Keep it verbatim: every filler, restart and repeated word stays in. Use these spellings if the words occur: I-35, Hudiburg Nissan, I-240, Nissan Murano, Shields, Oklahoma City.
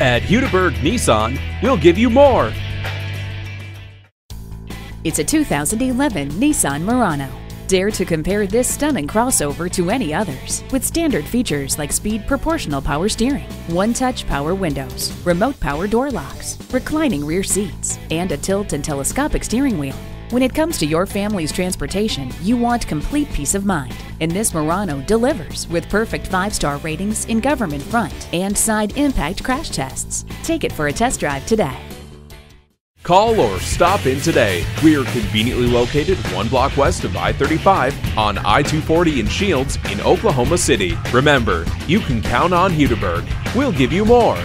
At Hudiburg Nissan, we'll give you more. It's a two thousand eleven Nissan Murano. Dare to compare this stunning crossover to any others, with standard features like speed proportional power steering, one-touch power windows, remote power door locks, reclining rear seats, and a tilt and telescopic steering wheel. When it comes to your family's transportation, you want complete peace of mind, and this Murano delivers with perfect five-star ratings in government front and side impact crash tests. Take it for a test drive today. Call or stop in today. We are conveniently located one block west of I thirty-five on I two forty in Shields in Oklahoma City. Remember, you can count on Hudiburg. We'll give you more.